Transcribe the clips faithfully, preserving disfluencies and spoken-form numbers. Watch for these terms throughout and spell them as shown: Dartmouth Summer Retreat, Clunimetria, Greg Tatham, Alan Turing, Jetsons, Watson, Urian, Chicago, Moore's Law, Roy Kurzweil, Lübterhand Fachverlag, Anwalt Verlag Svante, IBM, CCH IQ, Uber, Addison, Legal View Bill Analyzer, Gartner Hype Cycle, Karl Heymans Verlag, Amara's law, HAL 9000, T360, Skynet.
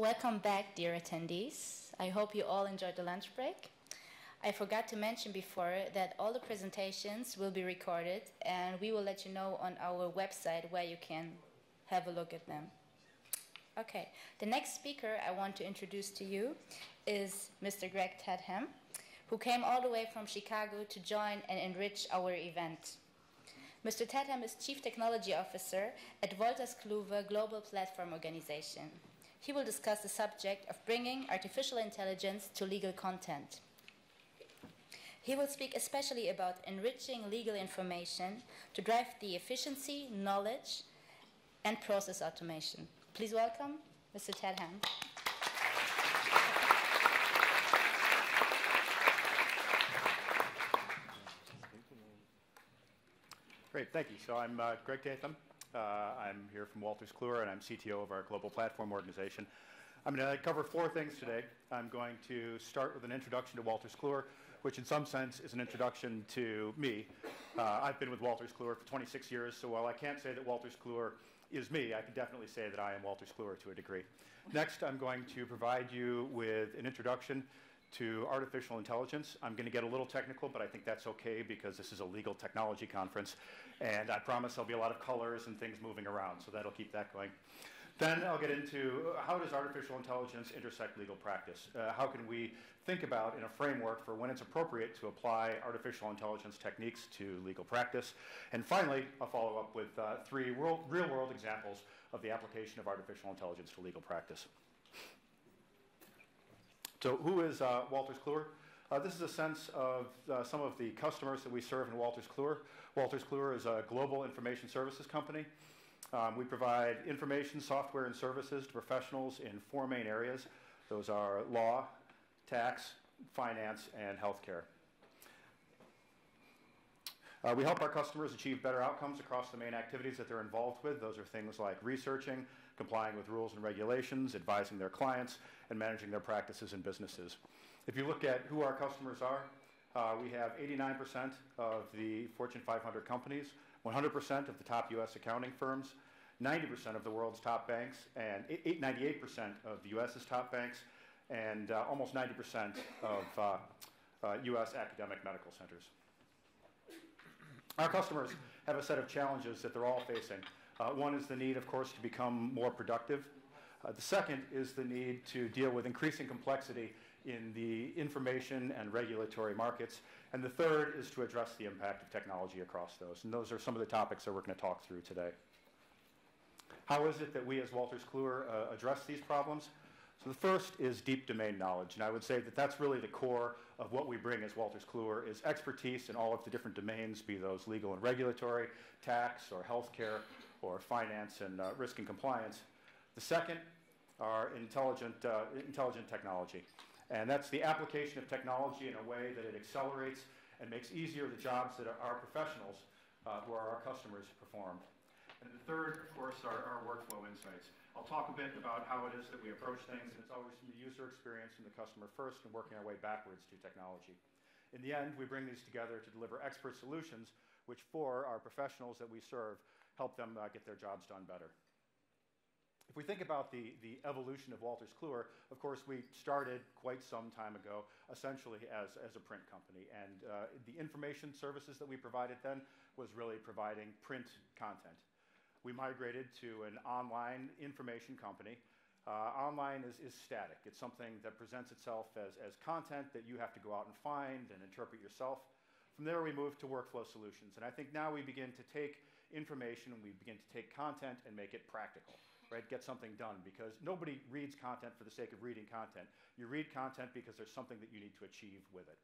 Welcome back, dear attendees. I hope you all enjoyed the lunch break. I forgot to mention before that all the presentations will be recorded, and we will let you know on our website where you can have a look at them. Okay, the next speaker I want to introduce to you is Mister Greg Tatham, who came all the way from Chicago to join and enrich our event. Mister Tatham is Chief Technology Officer at Wolters Kluwer Global Platform Organization. He will discuss the subject of bringing artificial intelligence to legal content. He will speak especially about enriching legal information to drive the efficiency, knowledge, and process automation. Please welcome Mister Tatham. Great, thank you. So I'm uh, Greg Tatham. Uh, I'm here from Wolters Kluwer, and I'm C T O of our Global Platform Organization. I'm going to cover four things today. I'm going to start with an introduction to Wolters Kluwer, which in some sense is an introduction to me. Uh, I've been with Wolters Kluwer for twenty-six years, so while I can't say that Wolters Kluwer is me, I can definitely say that I am Wolters Kluwer to a degree. Next, I'm going to provide you with an introduction to artificial intelligence. I'm going to get a little technical, but I think that's okay because this is a legal technology conference, and I promise there'll be a lot of colors and things moving around, so that'll keep that going. Then I'll get into how does artificial intelligence intersect legal practice? Uh, how can we think about in a framework for when it's appropriate to apply artificial intelligence techniques to legal practice? And finally, I'll follow up with uh, three real-world examples of the application of artificial intelligence to legal practice. So who is uh, Wolters Kluwer? Uh, this is a sense of uh, some of the customers that we serve in Wolters Kluwer. Wolters Kluwer is a global information services company. Um, we provide information, software, and services to professionals in four main areas. Those are law, tax, finance, and healthcare. Uh, we help our customers achieve better outcomes across the main activities that they're involved with. Those are things like researching, complying with rules and regulations, advising their clients, and managing their practices and businesses. If you look at who our customers are, uh, we have eighty-nine percent of the Fortune five hundred companies, one hundred percent of the top U S accounting firms, ninety percent of the world's top banks, and ninety-eight percent of the U S's top banks, and uh, almost ninety percent of uh, uh, U S academic medical centers. Our customers have a set of challenges that they're all facing. Uh, one is the need, of course, to become more productive. Uh, the second is the need to deal with increasing complexity in the information and regulatory markets. And the third is to address the impact of technology across those. And those are some of the topics that we're going to talk through today. How is it that we as Wolters Kluwer uh, address these problems? So the first is deep domain knowledge, and I would say that that's really the core of what we bring as Wolters Kluwer is expertise in all of the different domains, be those legal and regulatory, tax or healthcare, or finance and uh, risk and compliance. The second are intelligent, uh, intelligent technology, and that's the application of technology in a way that it accelerates and makes easier the jobs that our professionals, uh, who are our customers, perform. And the third, of course, are our workflow insights. I'll talk a bit about how it is that we approach things, and it's always from the user experience and the customer first and working our way backwards to technology. In the end, we bring these together to deliver expert solutions, which for our professionals that we serve, help them uh, get their jobs done better. If we think about the, the evolution of Wolters Kluwer, of course, we started quite some time ago, essentially as, as a print company. And uh, the information services that we provided then was really providing print content. We migrated to an online information company. Uh, online is, is static. It's something that presents itself as, as content that you have to go out and find and interpret yourself. From there, we moved to workflow solutions. And I think now we begin to take information, we begin to take content and make it practical, right? Get something done, because nobody reads content for the sake of reading content. You read content because there's something that you need to achieve with it.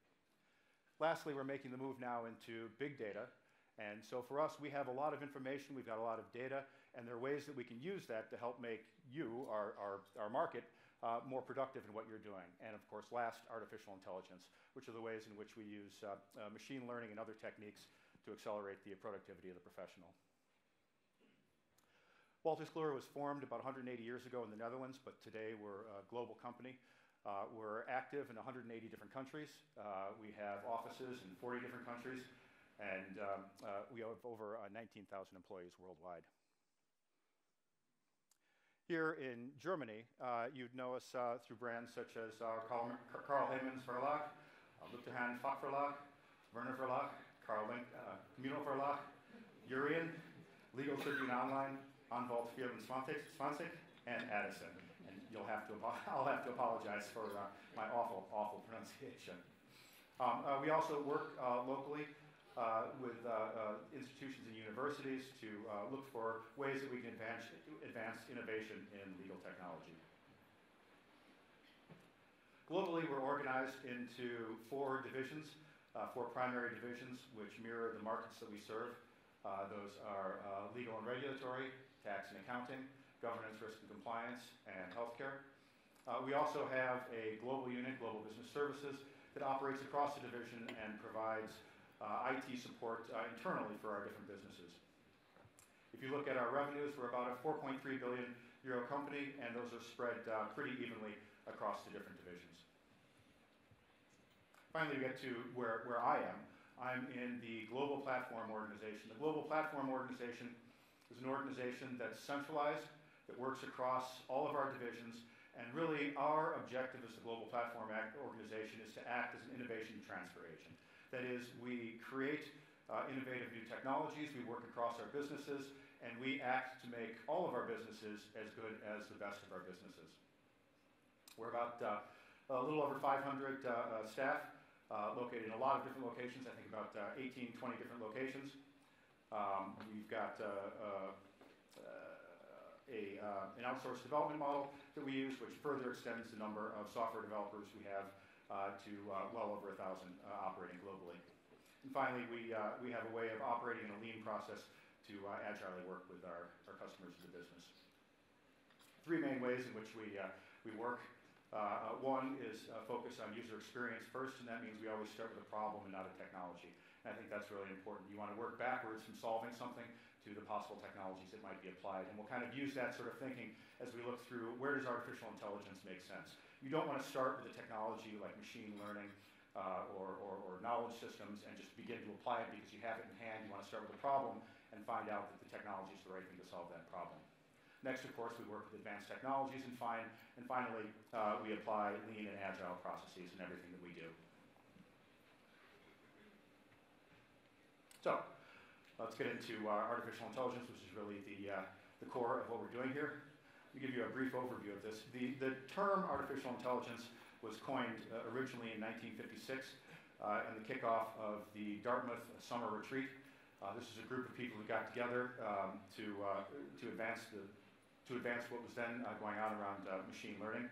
Lastly, we're making the move now into big data. And so for us, we have a lot of information, we've got a lot of data, and there are ways that we can use that to help make you, our, our, our market, uh, more productive in what you're doing. And of course, last, artificial intelligence, which are the ways in which we use uh, uh, machine learning and other techniques to accelerate the productivity of the professional. Wolters Kluwer was formed about one hundred eighty years ago in the Netherlands, but today we're a global company. Uh, we're active in one hundred eighty different countries. Uh, we have offices in forty different countries. And um, uh, we have over uh, nineteen thousand employees worldwide. Here in Germany, uh, you'd know us uh, through brands such as uh, Karl, Karl Heymans Verlag, uh, Lübterhand Fachverlag, Werner Verlag, Carl Link, uh, Munoferlach, Urian, Legal Tribune Online, Anwalt Verlag Svante, and Addison. And you'll have to, I'll have to apologize for uh, my awful, awful pronunciation. Um, uh, we also work uh, locally uh, with uh, uh, institutions and universities to uh, look for ways that we can advance, advance innovation in legal technology. Globally, we're organized into four divisions, uh, four primary divisions, which mirror the markets that we serve. Uh, those are uh, legal and regulatory, tax and accounting, governance, risk and compliance, and healthcare. Uh, we also have a global unit, Global Business Services, that operates across the division and provides uh, I T support uh, internally for our different businesses. If you look at our revenues, we're about a four point three billion euro company, and those are spread uh, pretty evenly across the different divisions. Finally, we get to where, where I am. I'm in the Global Platform Organization. The Global Platform Organization is an organization that's centralized, that works across all of our divisions, and really our objective as the Global Platform Organization is to act as an innovation transfer agent. That is, we create uh, innovative new technologies, we work across our businesses, and we act to make all of our businesses as good as the best of our businesses. We're about uh, a little over five hundred uh, uh, staff, Uh, located in a lot of different locations, I think about uh, eighteen, twenty different locations. Um, we've got uh, uh, uh, a, uh, an outsourced development model that we use, which further extends the number of software developers we have uh, to uh, well over one thousand uh, operating globally. And finally, we, uh, we have a way of operating in a lean process to uh, agilely work with our, our customers in the business. Three main ways in which we, uh, we work. Uh, one is uh, focus on user experience first, and that means we always start with a problem and not a technology. And I think that's really important. You want to work backwards from solving something to the possible technologies that might be applied. And we'll kind of use that sort of thinking as we look through where does artificial intelligence make sense. You don't want to start with a technology like machine learning uh, or, or, or knowledge systems and just begin to apply it because you have it in hand. You want to start with a problem and find out that the technology is the right thing to solve that problem. Next, of course, we work with advanced technologies, and, find, and finally, uh, we apply lean and agile processes in everything that we do. So, let's get into uh, artificial intelligence, which is really the, uh, the core of what we're doing here. Let me give you a brief overview of this. The, the term artificial intelligence was coined uh, originally in nineteen fifty-six uh, in the kickoff of the Dartmouth Summer Retreat. Uh, this is a group of people who got together um, to, uh, to advance the to advance what was then uh, going on around uh, machine learning.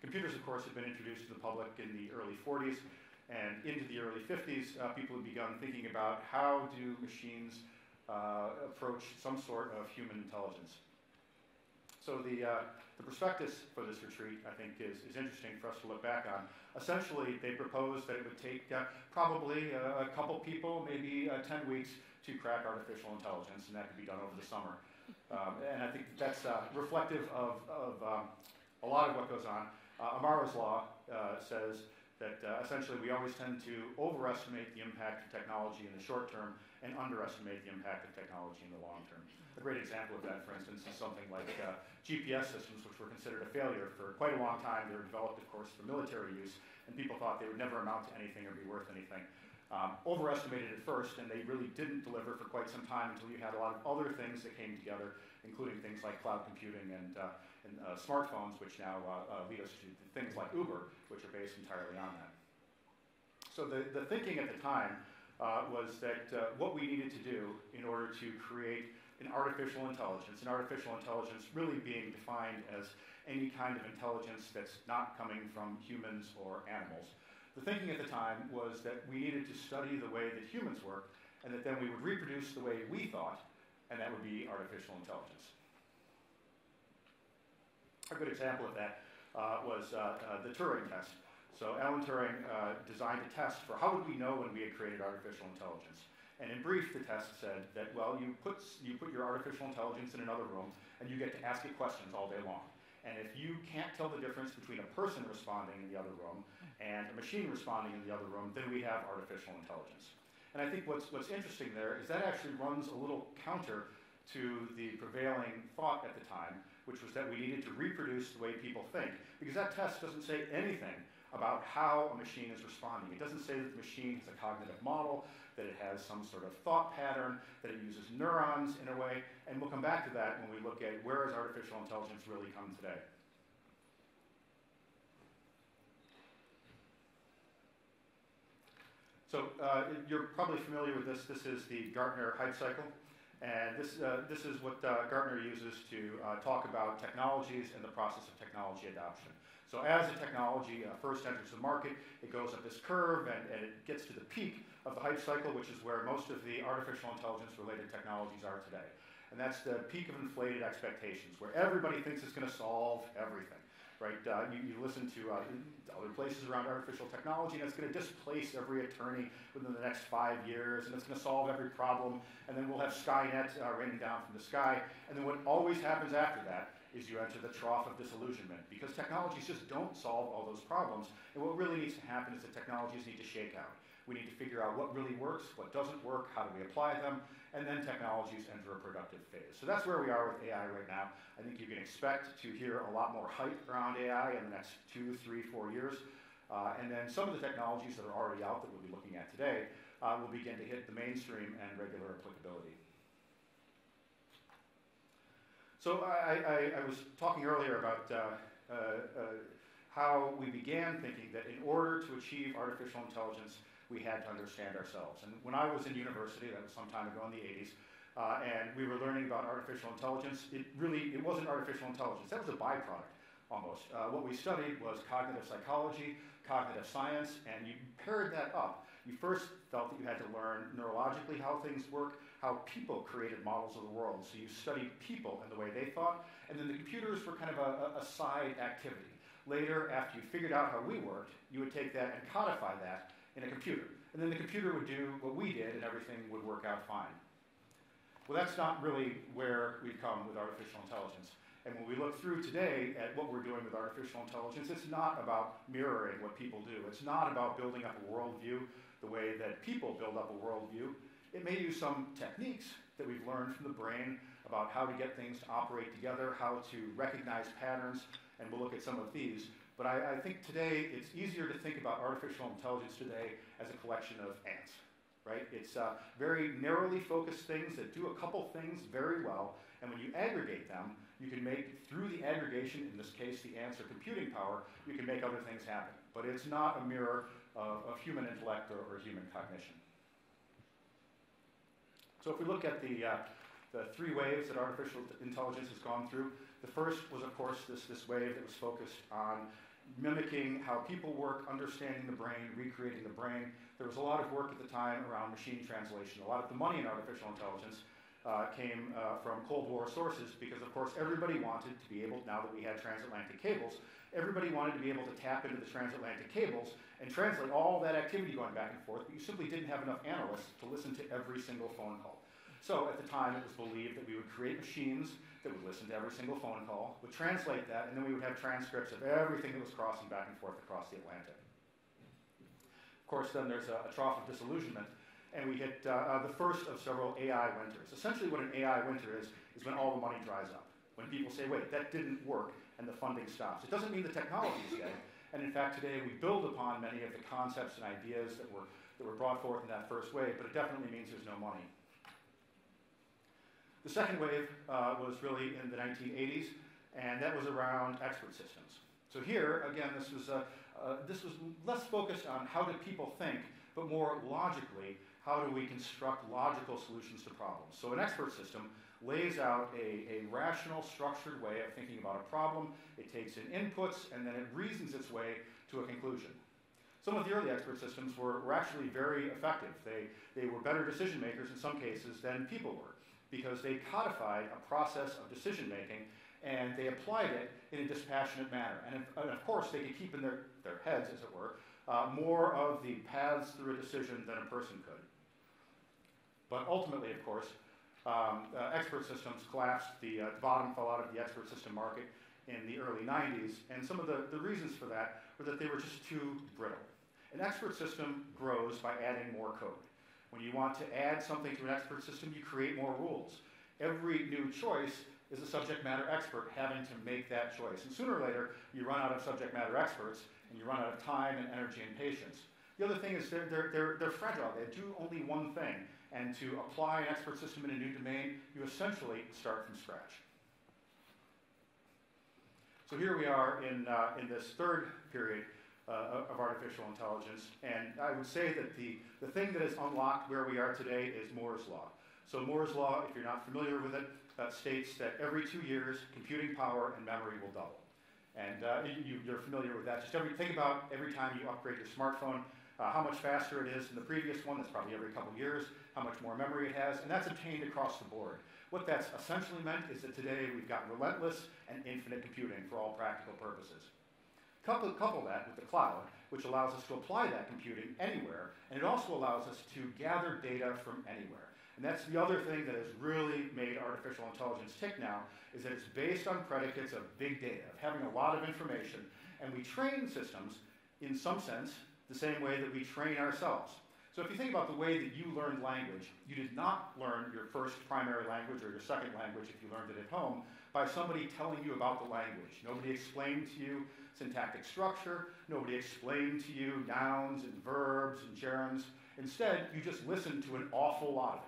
Computers, of course, had been introduced to the public in the early forties, and into the early fifties, uh, people had begun thinking about how do machines uh, approach some sort of human intelligence. So the, uh, the prospectus for this retreat, I think, is, is interesting for us to look back on. Essentially, they proposed that it would take uh, probably a, a couple people, maybe uh, ten weeks, to crack artificial intelligence, and that could be done over the summer. Um, and I think that's uh, reflective of, of um, a lot of what goes on. Uh, Amara's law uh, says that uh, essentially we always tend to overestimate the impact of technology in the short term and underestimate the impact of technology in the long term. A great example of that, for instance, is something like uh, G P S systems, which were considered a failure for quite a long time. They were developed, of course, for military use, and people thought they would never amount to anything or be worth anything. Um, overestimated at first, and they really didn't deliver for quite some time until you had a lot of other things that came together, including things like cloud computing and, uh, and uh, smartphones, which now uh, uh, lead us to things like Uber, which are based entirely on that. So the, the thinking at the time uh, was that uh, what we needed to do in order to create an artificial intelligence, an artificial intelligence really being defined as any kind of intelligence that's not coming from humans or animals. The thinking at the time was that we needed to study the way that humans work, and that then we would reproduce the way we thought, and that would be artificial intelligence. A good example of that uh, was uh, uh, the Turing test. So Alan Turing uh, designed a test for how would we know when we had created artificial intelligence. And in brief, the test said that, well, you put, you put your artificial intelligence in another room, and you get to ask it questions all day long. And if you can't tell the difference between a person responding in the other room and a machine responding in the other room, then we have artificial intelligence. And I think what's, what's interesting there is that actually runs a little counter to the prevailing thought at the time which was that we needed to reproduce the way people think, because that test doesn't say anything about how a machine is responding. It doesn't say that the machine has a cognitive model, that it has some sort of thought pattern, that it uses neurons in a way, and we'll come back to that when we look at where has artificial intelligence really come today. So uh, you're probably familiar with this. This is the Gartner Hype Cycle. And this, uh, this is what uh, Gartner uses to uh, talk about technologies and the process of technology adoption. So as a technology uh, first enters the market, it goes up this curve and, and it gets to the peak of the hype cycle, which is where most of the artificial intelligence related technologies are today. And that's the peak of inflated expectations, where everybody thinks it's gonna solve everything, right? Uh, you, you listen to uh, other places around artificial technology, and it's gonna displace every attorney within the next five years, and it's gonna solve every problem, and then we'll have Skynet uh, raining down from the sky. And then what always happens after that is you enter the trough of disillusionment, because technologies just don't solve all those problems. And what really needs to happen is that technologies need to shake out. We need to figure out what really works, what doesn't work, how do we apply them, and then technologies enter a productive phase. So that's where we are with A I right now. I think you can expect to hear a lot more hype around A I in the next two, three, four years. Uh, and then some of the technologies that are already out that we'll be looking at today uh, will begin to hit the mainstream and regular applicability. So I, I, I was talking earlier about uh, uh, uh, how we began thinking that in order to achieve artificial intelligence, we had to understand ourselves. And when I was in university, that was some time ago in the eighties, uh, and we were learning about artificial intelligence, it really, it wasn't artificial intelligence. That was a byproduct, almost. Uh, what we studied was cognitive psychology, cognitive science, and you paired that up. You first felt that you had to learn neurologically how things work, how people created models of the world. So you studied people and the way they thought, and then the computers were kind of a, a side activity. Later, after you figured out how we worked, you would take that and codify that in a computer. And then the computer would do what we did and everything would work out fine. Well, that's not really where we've come with artificial intelligence. And when we look through today at what we're doing with artificial intelligence, it's not about mirroring what people do. It's not about building up a worldview the way that people build up a worldview. It may use some techniques that we've learned from the brain about how to get things to operate together, how to recognize patterns, and we'll look at some of these. But I, I think today it's easier to think about artificial intelligence today as a collection of ants, right? It's uh, very narrowly focused things that do a couple things very well, and when you aggregate them, you can make, through the aggregation, in this case the ants are computing power, you can make other things happen. But it's not a mirror of, of human intellect or, or human cognition. So if we look at the, uh, the three waves that artificial intelligence has gone through, the first was, of course, this, this wave that was focused on mimicking how people work, understanding the brain, recreating the brain. There was a lot of work at the time around machine translation. A lot of the money in artificial intelligence uh, came uh, from Cold War sources because, of course, everybody wanted to be able, now that we had transatlantic cables, everybody wanted to be able to tap into the transatlantic cables and translate all that activity going back and forth, but you simply didn't have enough analysts to listen to every single phone call. So at the time, it was believed that we would create machines that would listen to every single phone call, would translate that, and then we would have transcripts of everything that was crossing back and forth across the Atlantic. Of course, then there's a, a trough of disillusionment, and we hit uh, uh, the first of several A I winters. Essentially what an A I winter is, is when all the money dries up. When people say, wait, that didn't work, and the funding stops. It doesn't mean the technology is dead, and in fact, today we build upon many of the concepts and ideas that were, that were brought forth in that first wave, but it definitely means there's no money. The second wave uh, was really in the nineteen eighties, and that was around expert systems. So here, again, this was, uh, uh, this was less focused on how do people think, but more logically, how do we construct logical solutions to problems? So an expert system lays out a, a rational, structured way of thinking about a problem. It takes in inputs, and then it reasons its way to a conclusion. Some of the early expert systems were, were actually very effective. They, they were better decision makers in some cases than people were, because they codified a process of decision-making and they applied it in a dispassionate manner. And, if, and of course, they could keep in their, their heads, as it were, uh, more of the paths through a decision than a person could. But ultimately, of course, um, uh, expert systems collapsed. The, uh, the bottom fell out of the expert system market in the early nineties. And some of the, the reasons for that were that they were just too brittle. An expert system grows by adding more code. When you want to add something to an expert system, you create more rules. Every new choice is a subject matter expert having to make that choice. And sooner or later, you run out of subject matter experts, and you run out of time and energy and patience. The other thing is they're, they're, they're fragile. They do only one thing. And to apply an expert system in a new domain, you essentially start from scratch. So here we are in, uh, in this third period uh, of artificial intelligence. And I would say that the, the thing that has unlocked where we are today is Moore's Law. So Moore's Law, if you're not familiar with it, uh, states that every two years, computing power and memory will double. And uh, you, you're familiar with that. Just every, think about every time you upgrade your smartphone, uh, how much faster it is than the previous one. That's probably every couple years, how much more memory it has. And that's obtained across the board. What that's essentially meant is that today we've got relentless and infinite computing for all practical purposes. Couple, couple that with the cloud, which allows us to apply that computing anywhere. And it also allows us to gather data from anywhere. And that's the other thing that has really made artificial intelligence tick now, is that it's based on predicates of big data, of having a lot of information. And we train systems, in some sense, the same way that we train ourselves. So if you think about the way that you learned language, you did not learn your first primary language or your second language, if you learned it at home, by somebody telling you about the language. Nobody explained to you syntactic structure. Nobody explained to you nouns and verbs and gerunds. Instead, you just listened to an awful lot of it.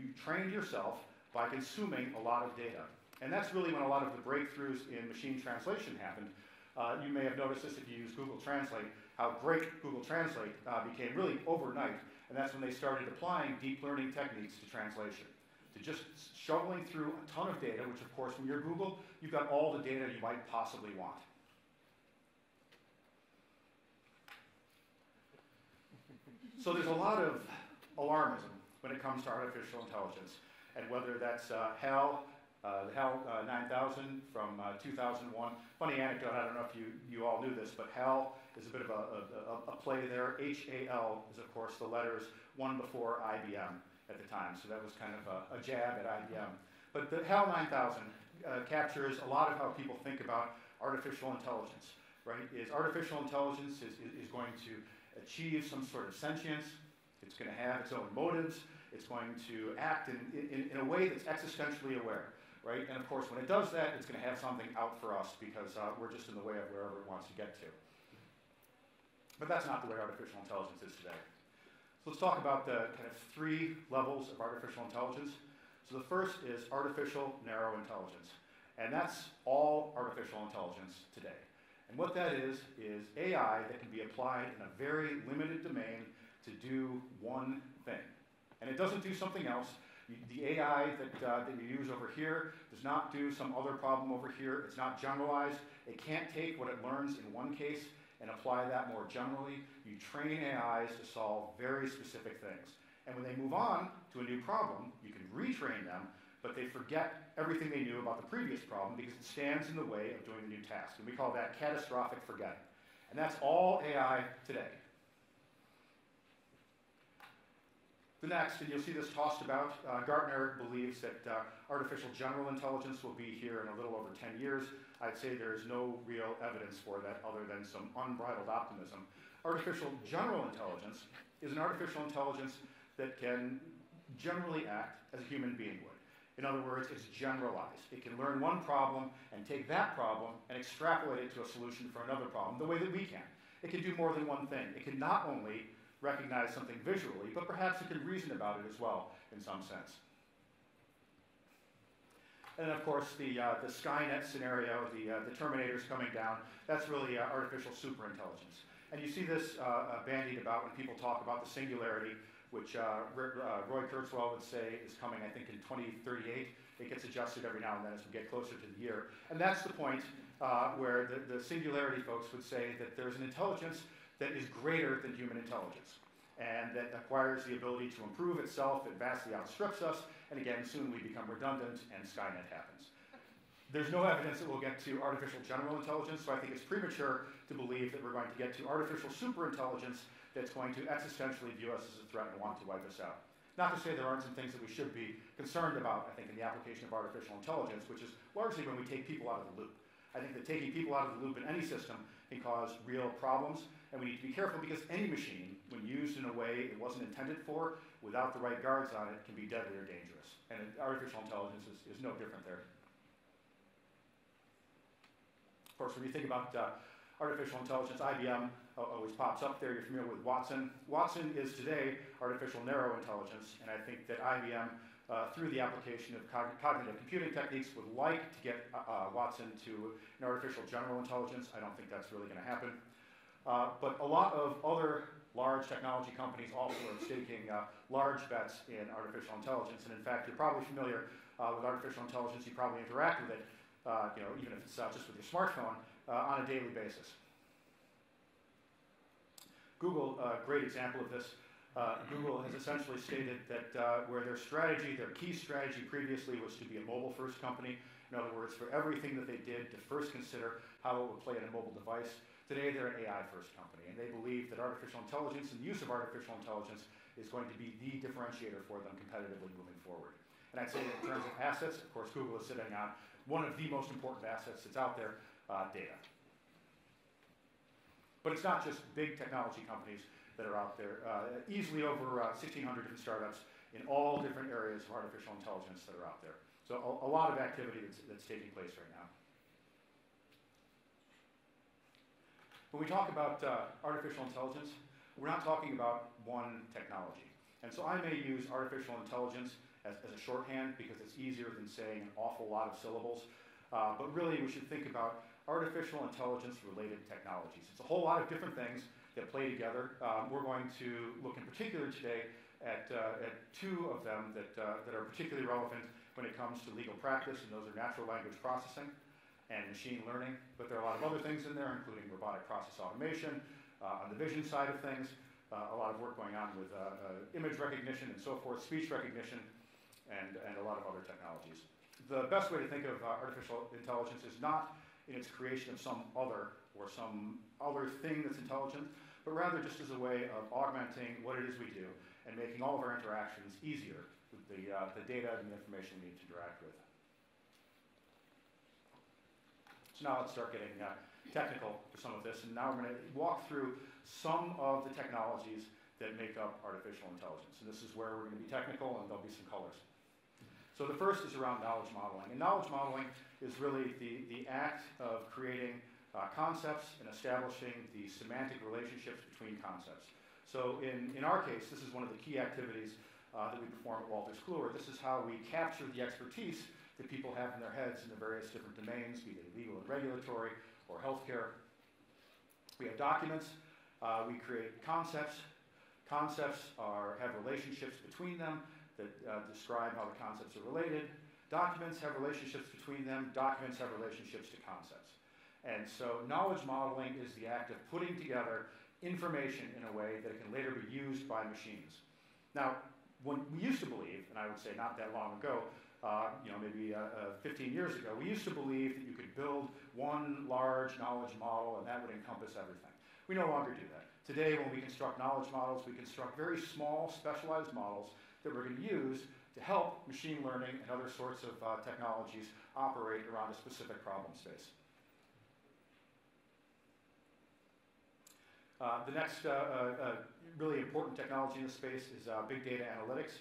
You trained yourself by consuming a lot of data. And that's really when a lot of the breakthroughs in machine translation happened. Uh, you may have noticed this if you use Google Translate, how great Google Translate uh, became really overnight. And that's when they started applying deep learning techniques to translation, to just shoveling through a ton of data, which, of course, when you're Google, you've got all the data you might possibly want. So there's a lot of alarmism when it comes to artificial intelligence. And whether that's uh, HAL, uh, the HAL uh, nine thousand from uh, two thousand one. Funny anecdote, I don't know if you, you all knew this, but HAL is a bit of a, a, a play there. H A L is, of course, the letters one before I B M at the time. So that was kind of a, a jab at I B M. But the HAL nine thousand uh, captures a lot of how people think about artificial intelligence, right? Is artificial intelligence is, is going to achieve some sort of sentience. It's going to have its own motives. It's going to act in, in, in a way that's existentially aware, right? And of course, when it does that, it's going to have something out for us because uh, we're just in the way of wherever it wants to get to. But that's not the way artificial intelligence is today. So let's talk about the kind of three levels of artificial intelligence. So the first is artificial narrow intelligence. And that's all artificial intelligence today. And what that is, is A I that can be applied in a very limited domain to do one thing. And it doesn't do something else. You, the A I that, uh, that you use over here does not do some other problem over here. It's not generalized. It can't take what it learns in one case and apply that more generally. You train A Is to solve very specific things. And when they move on to a new problem, you can retrain them, but they forget everything they knew about the previous problem because it stands in the way of doing the new task. And we call that catastrophic forgetting. And that's all A I today. The next, and you'll see this tossed about, uh, Gartner believes that uh, artificial general intelligence will be here in a little over ten years. I'd say there is no real evidence for that other than some unbridled optimism. Artificial general intelligence is an artificial intelligence that can generally act as a human being would. In other words, it's generalized. It can learn one problem and take that problem and extrapolate it to a solution for another problem the way that we can. It can do more than one thing. It can not only recognize something visually, but perhaps it can reason about it as well, in some sense. And of course, the, uh, the Skynet scenario, the, uh, the Terminators coming down, that's really uh, artificial superintelligence. And you see this uh, bandied about when people talk about the singularity, which uh, Roy Kurzweil would say is coming, I think, in twenty thirty-eight. It gets adjusted every now and then as we get closer to the year. And that's the point uh, where the, the singularity folks would say that there's an intelligence that is greater than human intelligence, and that acquires the ability to improve itself. It vastly outstrips us, and again, soon we become redundant, and Skynet happens. There's no evidence that we'll get to artificial general intelligence, so I think it's premature to believe that we're going to get to artificial superintelligence that's going to existentially view us as a threat and want to wipe us out. Not to say there aren't some things that we should be concerned about, I think, in the application of artificial intelligence, which is largely when we take people out of the loop. I think that taking people out of the loop in any system can cause real problems. And we need to be careful because any machine, when used in a way it wasn't intended for, without the right guards on it, can be deadly or dangerous. And artificial intelligence is, is no different there. Of course, when you think about uh, artificial intelligence, I B M uh, always pops up there. You're familiar with Watson. Watson is today artificial narrow intelligence, and I think that I B M, uh, through the application of cog cognitive computing techniques, would like to get uh, uh, Watson to an artificial general intelligence. I don't think that's really going to happen. Uh, but a lot of other large technology companies also are staking uh, large bets in artificial intelligence. And in fact, you're probably familiar uh, with artificial intelligence. You probably interact with it, uh, you know, even if it's uh, just with your smartphone, uh, on a daily basis. Google, a uh, great example of this. Uh, Google has essentially stated that uh, where their strategy, their key strategy previously was to be a mobile-first company. In other words, for everything that they did, to first consider how it would play in a mobile device. Today, they're an A I-first company, and they believe that artificial intelligence and the use of artificial intelligence is going to be the differentiator for them competitively moving forward. And I'd say that in terms of assets, of course, Google is sitting on one of the most important assets that's out there, uh, data. But it's not just big technology companies that are out there. Uh, easily over uh, sixteen hundred different startups in all different areas of artificial intelligence that are out there. So a, a lot of activity that's, that's taking place right now. When we talk about uh, artificial intelligence, we're not talking about one technology. And so I may use artificial intelligence as, as a shorthand because it's easier than saying an awful lot of syllables. Uh, but really, we should think about artificial intelligence-related technologies. It's a whole lot of different things that play together. Um, we're going to look in particular today at, uh, at two of them that, uh, that are particularly relevant when it comes to legal practice, and those are natural language processing and machine learning, but there are a lot of other things in there, including robotic process automation, uh, on the vision side of things, uh, a lot of work going on with uh, uh, image recognition and so forth, speech recognition, and, and a lot of other technologies. The best way to think of uh, artificial intelligence is not in its creation of some other or some other thing that's intelligent, but rather just as a way of augmenting what it is we do and making all of our interactions easier with the, uh, the data and the information we need to interact with. So now let's start getting uh, technical for some of this, and now we're going to walk through some of the technologies that make up artificial intelligence. And this is where we're going to be technical, and there'll be some colors. So the first is around knowledge modeling. And knowledge modeling is really the, the act of creating uh, concepts and establishing the semantic relationships between concepts. So in, in our case, this is one of the key activities uh, that we perform at Wolters Kluwer. This is how we capture the expertise that people have in their heads in the various different domains, be they legal and regulatory or healthcare. We have documents, uh, we create concepts. Concepts are, have relationships between them that uh, describe how the concepts are related. Documents have relationships between them. Documents have relationships to concepts. And so knowledge modeling is the act of putting together information in a way that it can later be used by machines. Now, when we used to believe, and I would say not that long ago, Uh, you know, maybe uh, uh, fifteen years ago, we used to believe that you could build one large knowledge model and that would encompass everything. We no longer do that. Today, when we construct knowledge models, we construct very small, specialized models that we're going to use to help machine learning and other sorts of uh, technologies operate around a specific problem space. Uh, the next uh, uh, really important technology in this space is uh, big data analytics.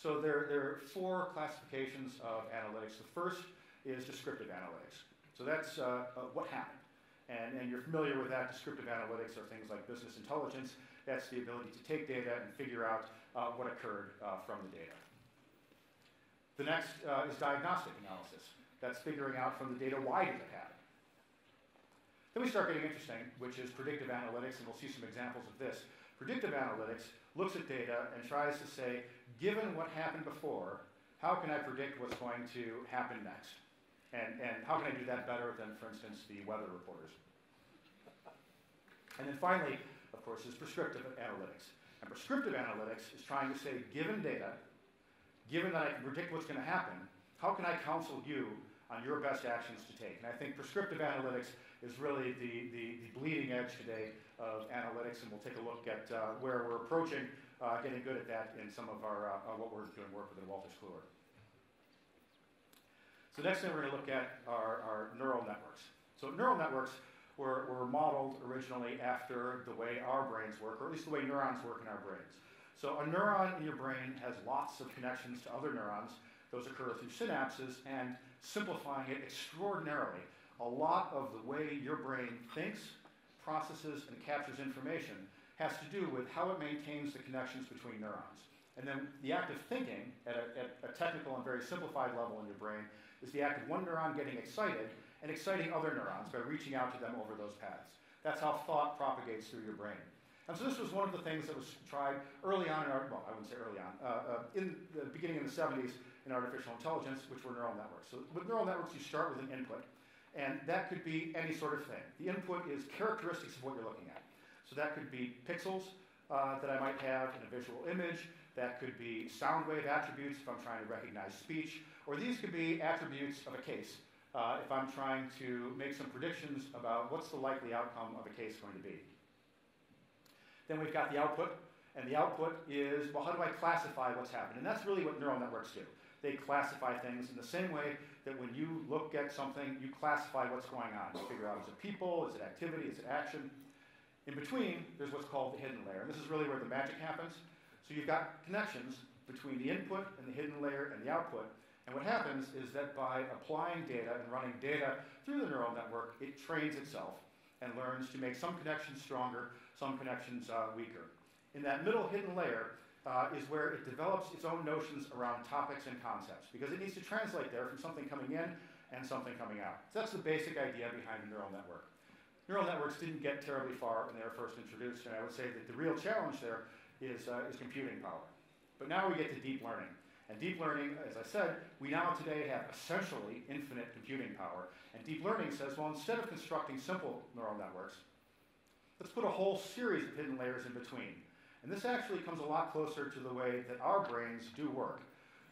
So there, there are four classifications of analytics. The first is descriptive analytics. So that's uh, uh, what happened. And, and you're familiar with that. Descriptive analytics are things like business intelligence. That's the ability to take data and figure out uh, what occurred uh, from the data. The next uh, is diagnostic analysis. That's figuring out from the data why did it happen. Then we start getting interesting, which is predictive analytics, and we'll see some examples of this. Predictive analytics looks at data and tries to say, given what happened before, how can I predict what's going to happen next? And, and how can I do that better than, for instance, the weather reporters? And then finally, of course, is prescriptive analytics. And prescriptive analytics is trying to say, given data, given that I can predict what's going to happen, how can I counsel you on your best actions to take? And I think prescriptive analytics is really the, the, the bleeding edge today of analytics, and we'll take a look at uh, where we're approaching uh, getting good at that in some of our, uh, what we're doing work with at Wolters Kluwer. So next thing we're gonna look at are, are neural networks. So neural networks were, were modeled originally after the way our brains work, or at least the way neurons work in our brains. So a neuron in your brain has lots of connections to other neurons. Those occur through synapses, and simplifying it extraordinarily, a lot of the way your brain thinks, processes, and captures information has to do with how it maintains the connections between neurons. And then the act of thinking at a, at a technical and very simplified level in your brain is the act of one neuron getting excited and exciting other neurons by reaching out to them over those paths. That's how thought propagates through your brain. And so this was one of the things that was tried early on in our, well, I wouldn't say early on, uh, uh, in the beginning in the seventies in artificial intelligence, which were neural networks. So with neural networks, you start with an input, and that could be any sort of thing. The input is characteristics of what you're looking at. So that could be pixels uh, that I might have in a visual image. That could be sound wave attributes if I'm trying to recognize speech. Or these could be attributes of a case uh, if I'm trying to make some predictions about what's the likely outcome of a case going to be. Then we've got the output. And the output is, well, how do I classify what's happened? And that's really what neural networks do. They classify things in the same way that when you look at something, you classify what's going on. You figure out, is it people? Is it activity? Is it action? In between, there's what's called the hidden layer. And this is really where the magic happens. So you've got connections between the input and the hidden layer and the output. And what happens is that by applying data and running data through the neural network, it trains itself and learns to make some connections stronger, some connections uh, weaker. In that middle hidden layer uh, is where it develops its own notions around topics and concepts, because it needs to translate there from something coming in and something coming out. So that's the basic idea behind a neural network. Neural networks didn't get terribly far when they were first introduced, and I would say that the real challenge there is, uh, is computing power. But now we get to deep learning. And deep learning, as I said, we now today have essentially infinite computing power. And deep learning says, well, instead of constructing simple neural networks, let's put a whole series of hidden layers in between. And this actually comes a lot closer to the way that our brains do work.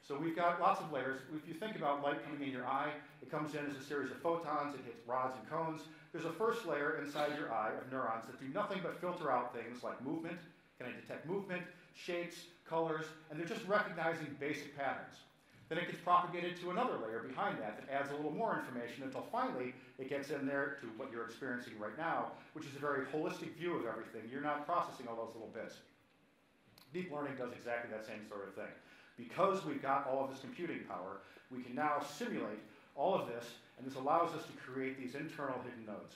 So we've got lots of layers. If you think about light coming in your eye, it comes in as a series of photons. It hits rods and cones. There's a first layer inside your eye of neurons that do nothing but filter out things like movement. Can I detect movement, shapes, colors? And they're just recognizing basic patterns. Then it gets propagated to another layer behind that that adds a little more information until finally it gets in there to what you're experiencing right now, which is a very holistic view of everything. You're not processing all those little bits. Deep learning does exactly that same sort of thing. Because we've got all of this computing power, we can now simulate all of this, and this allows us to create these internal hidden nodes.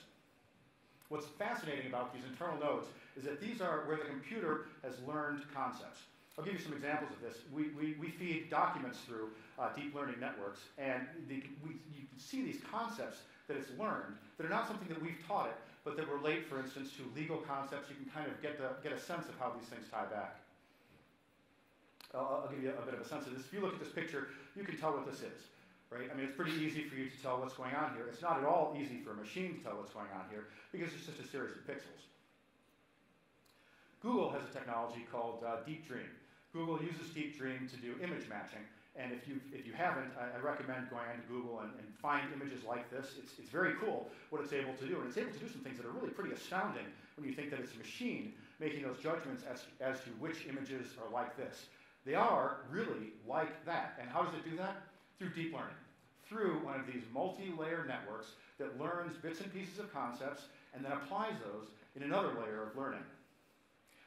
What's fascinating about these internal nodes is that these are where the computer has learned concepts. I'll give you some examples of this. We, we, we feed documents through uh, deep learning networks, and the, we, you can see these concepts that it's learned that are not something that we've taught it, but that relate, for instance, to legal concepts. You can kind of get, the, get a sense of how these things tie back. I'll, I'll give you a bit of a sense of this. If you look at this picture, you can tell what this is, right? I mean, it's pretty easy for you to tell what's going on here. It's not at all easy for a machine to tell what's going on here because it's just a series of pixels. Google has a technology called uh, Deep Dream. Google uses Deep Dream to do image matching. And if you, if you haven't, I, I recommend going onto Google and, and find images like this. It's, it's very cool what it's able to do. And it's able to do some things that are really pretty astounding when you think that it's a machine making those judgments as, as to which images are like this. They are really like that. And how does it do that? Through deep learning. Through one of these multi-layer networks that learns bits and pieces of concepts and then applies those in another layer of learning.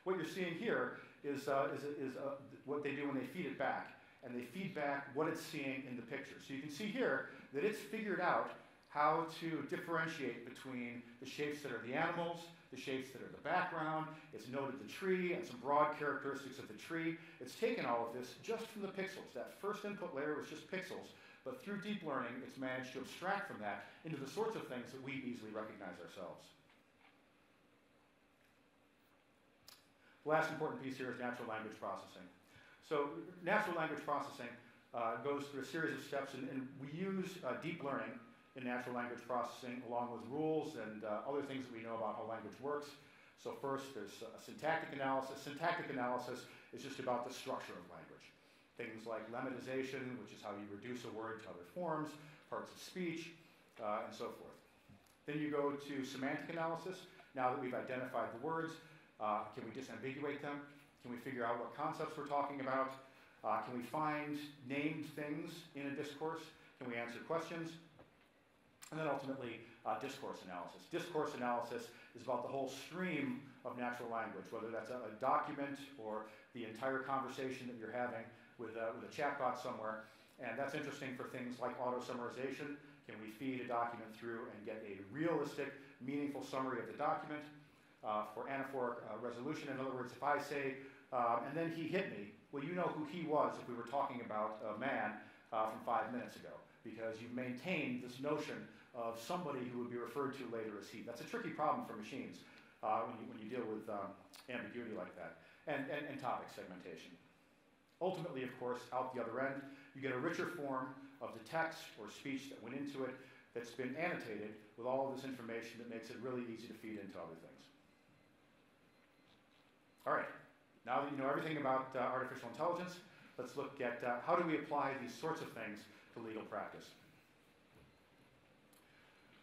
What you're seeing here is, uh, is, is uh, what they do when they feed it back. And they feed back what it's seeing in the picture. So you can see here that it's figured out how to differentiate between the shapes that are the animals, the shapes that are the background. It's noted the tree and some broad characteristics of the tree. It's taken all of this just from the pixels. That first input layer was just pixels. But through deep learning, it's managed to abstract from that into the sorts of things that we easily recognize ourselves. The last important piece here is natural language processing. So natural language processing uh, goes through a series of steps, and, and we use uh, deep learning in natural language processing along with rules and uh, other things that we know about how language works. So first, there's uh, syntactic analysis. Syntactic analysis is just about the structure of language. Things like lemmatization, which is how you reduce a word to other forms, parts of speech, uh, and so forth. Then you go to semantic analysis. Now that we've identified the words, uh, can we disambiguate them? Can we figure out what concepts we're talking about? Uh, can we find named things in a discourse? Can we answer questions? And then ultimately, uh, discourse analysis. Discourse analysis is about the whole stream of natural language, whether that's a, a document or the entire conversation that you're having with, uh, with a chatbot somewhere. And that's interesting for things like auto-summarization. Can we feed a document through and get a realistic, meaningful summary of the document uh, for anaphoric uh, resolution? In other words, if I say, uh, and then he hit me, well, you know who he was if we were talking about a man uh, from five minutes ago, because you've maintained this notion of somebody who would be referred to later as he. That's a tricky problem for machines uh, when, you, when you deal with um, ambiguity like that, and, and, and topic segmentation. Ultimately, of course, out the other end, you get a richer form of the text or speech that went into it that's been annotated with all of this information that makes it really easy to feed into other things. All right, now that you know everything about uh, artificial intelligence, let's look at uh, how do we apply these sorts of things to legal practice.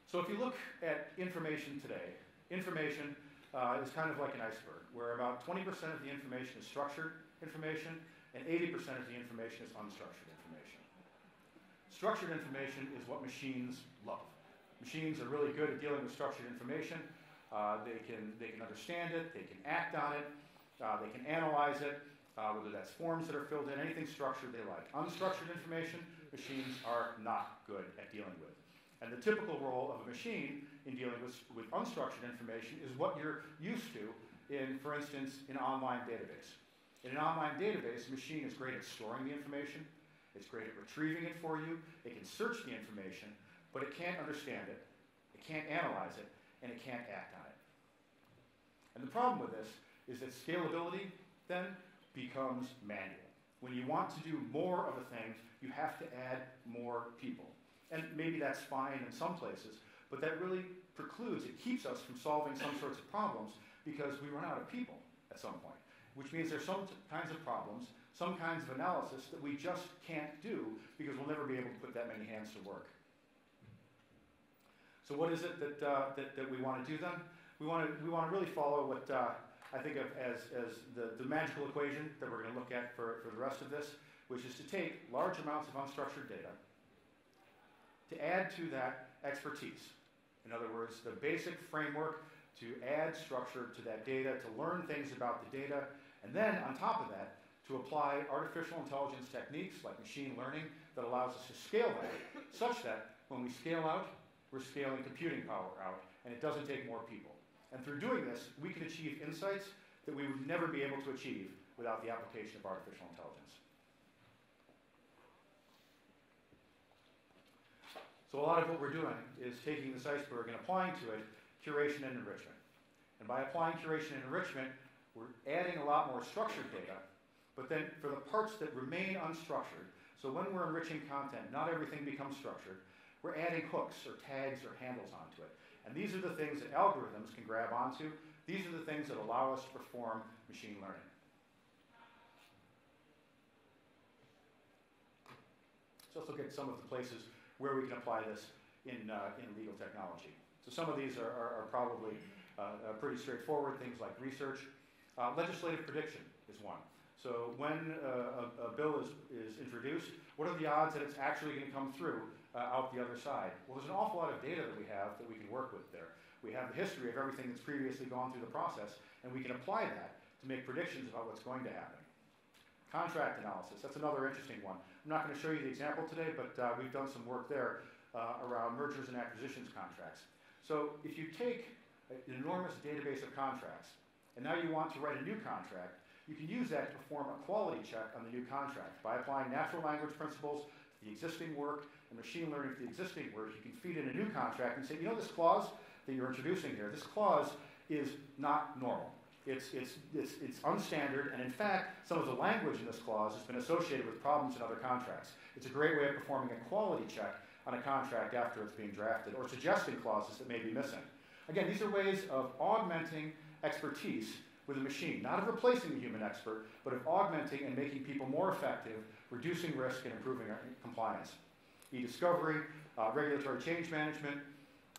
So if you look at information today, information uh, is kind of like an iceberg, where about twenty percent of the information is structured information, and eighty percent of the information is unstructured information. Structured information is what machines love. Machines are really good at dealing with structured information. Uh, they can, they can understand it, they can act on it, uh, they can analyze it, uh, whether that's forms that are filled in, anything structured they like. Unstructured information, machines are not good at dealing with. And the typical role of a machine in dealing with, with unstructured information is what you're used to in, for instance, an online database. In an online database, a machine is great at storing the information, it's great at retrieving it for you, it can search the information, but it can't understand it, it can't analyze it, and it can't act on it. And the problem with this is that scalability then becomes manual. When you want to do more of a thing, you have to add more people. And maybe that's fine in some places, but that really precludes, it keeps us from solving some sorts of problems because we run out of people at some point. Which means there's some kinds of problems, some kinds of analysis that we just can't do because we'll never be able to put that many hands to work. So what is it that, uh, that, that we want to do then? We want to, we want to really follow what uh, I think of as, as the, the magical equation that we're going to look at for, for the rest of this, which is to take large amounts of unstructured data, to add to that expertise. In other words, the basic framework to add structure to that data, to learn things about the data, and then on top of that, to apply artificial intelligence techniques like machine learning that allows us to scale that, such that when we scale out, we're scaling computing power out, and it doesn't take more people. And through doing this, we can achieve insights that we would never be able to achieve without the application of artificial intelligence. So a lot of what we're doing is taking this iceberg and applying to it curation and enrichment. And by applying curation and enrichment, we're adding a lot more structured data, but then for the parts that remain unstructured, so when we're enriching content, not everything becomes structured, we're adding hooks or tags or handles onto it. And these are the things that algorithms can grab onto. These are the things that allow us to perform machine learning. So let's look at some of the places where we can apply this in, uh, in legal technology. So some of these are, are, are probably uh, pretty straightforward, things like research. Uh, legislative prediction is one. So when uh, a, a bill is, is introduced, what are the odds that it's actually going to come through uh, out the other side? Well, there's an awful lot of data that we have that we can work with there. We have the history of everything that's previously gone through the process, and we can apply that to make predictions about what's going to happen. Contract analysis, that's another interesting one. I'm not going to show you the example today, but uh, we've done some work there uh, around mergers and acquisitions contracts. So if you take an enormous database of contracts, and now you want to write a new contract, you can use that to perform a quality check on the new contract. By applying natural language principles to the existing work and machine learning to the existing work, you can feed in a new contract and say, you know this clause that you're introducing here, this clause is not normal. It's, it's, it's, it's unstandard, and in fact, some of the language in this clause has been associated with problems in other contracts. It's a great way of performing a quality check on a contract after it's being drafted, or suggesting clauses that may be missing. Again, these are ways of augmenting expertise with a machine, not of replacing the human expert, but of augmenting and making people more effective, reducing risk, and improving compliance. E-discovery, uh, regulatory change management,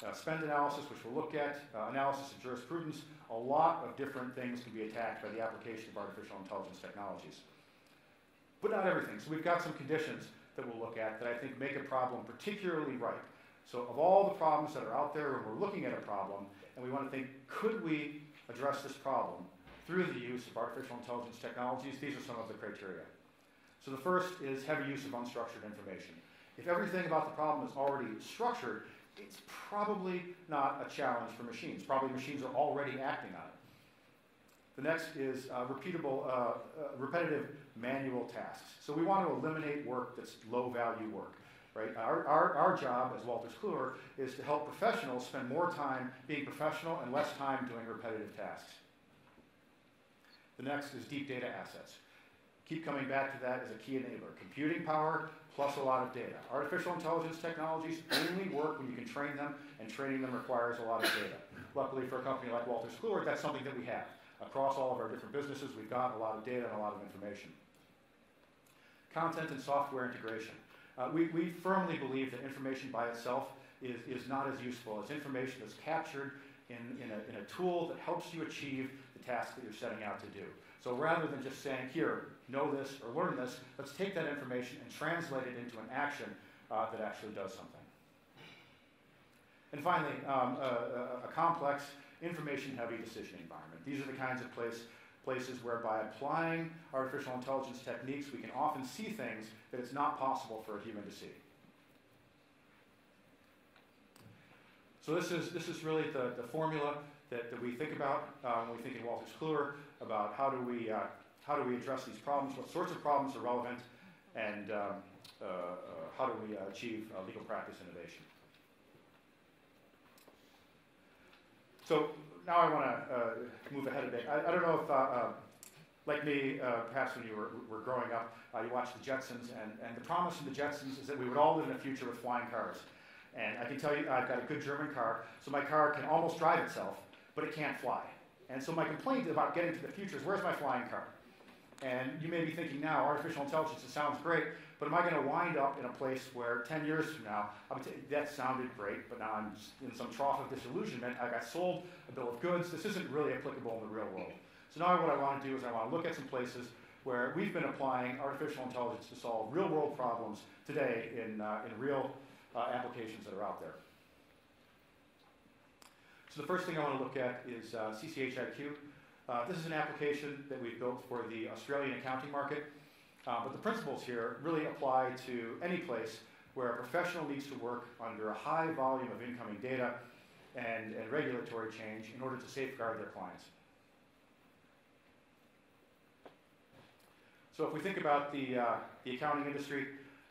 uh, spend analysis, which we'll look at, uh, analysis of jurisprudence, a lot of different things can be attacked by the application of artificial intelligence technologies. But not everything, so we've got some conditions that we'll look at that I think make a problem particularly ripe. So of all the problems that are out there when we're looking at a problem, and we want to think, could we address this problem through the use of artificial intelligence technologies? These are some of the criteria. So the first is heavy use of unstructured information. If everything about the problem is already structured, it's probably not a challenge for machines. Probably machines are already acting on it. The next is uh, repeatable, uh, uh, repetitive manual tasks. So we want to eliminate work that's low-value work. Right? Our, our, our job as Wolters Kluwer is to help professionals spend more time being professional and less time doing repetitive tasks. The next is deep data assets. Keep coming back to that as a key enabler. Computing power plus a lot of data. Artificial intelligence technologies only work when you can train them, and training them requires a lot of data. Luckily for a company like Wolters Kluwer, that's something that we have. Across all of our different businesses, we've got a lot of data and a lot of information. Content and software integration. Uh, we, we firmly believe that information by itself is, is not as useful. It's information that's captured in, in, a, in a tool that helps you achieve the task that you're setting out to do. So rather than just saying, here, know this or learn this, let's take that information and translate it into an action uh, that actually does something. And finally, um, a, a complex, information-heavy decision environment. These are the kinds of place, places where by applying artificial intelligence techniques, we can often see things that it's not possible for a human to see. So this is, this is really the, the formula that, that we think about um, when we think in Wolters Kluwer about how do we uh, how do we address these problems, what sorts of problems are relevant, and um, uh, uh, how do we uh, achieve uh, legal practice innovation. So now I want to uh, move ahead a bit. I, I don't know if, uh, uh, like me, uh, perhaps when you were, were growing up, uh, you watched The Jetsons, and, and the promise in The Jetsons is that we would all live in a future with flying cars. And I can tell you, I've got a good German car, so my car can almost drive itself, but it can't fly. And so my complaint about getting to the future is, where's my flying car? And you may be thinking now, artificial intelligence, it sounds great, but am I going to wind up in a place where ten years from now, I would say, that sounded great, but now I'm in some trough of disillusionment. I got sold a bill of goods. This isn't really applicable in the real world. So now what I want to do is I want to look at some places where we've been applying artificial intelligence to solve real-world problems today in, uh, in real uh, applications that are out there. So the first thing I want to look at is uh, C C H I Q. Uh, this is an application that we've built for the Australian accounting market, uh, but the principles here really apply to any place where a professional needs to work under a high volume of incoming data and, and regulatory change in order to safeguard their clients. So if we think about the, uh, the accounting industry,